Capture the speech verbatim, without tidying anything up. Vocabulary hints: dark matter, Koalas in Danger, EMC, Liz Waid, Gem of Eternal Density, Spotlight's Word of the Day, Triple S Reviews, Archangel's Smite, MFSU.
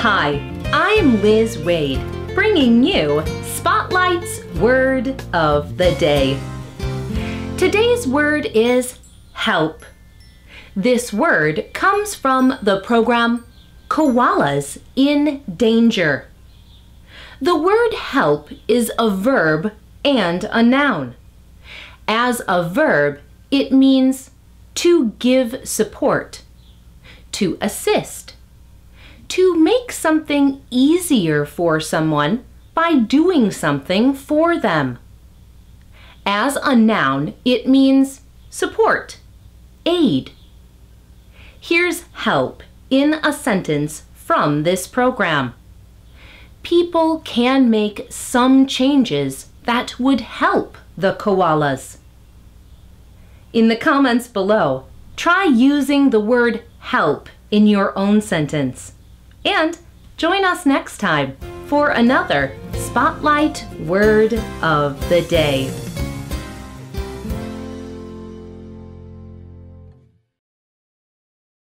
Hi, I'm Liz Waid, bringing you Spotlight's Word of the Day. Today's word is help. This word comes from the program Koalas in Danger. The word help is a verb and a noun. As a verb, it means to give support, to assist, to make something easier for someone by doing something for them. As a noun, it means support, aid. Here's help in a sentence from this program. People can make some changes that would help the koalas. In the comments below, try using the word help in your own sentence. And join us next time for another Spotlight Word of the Day.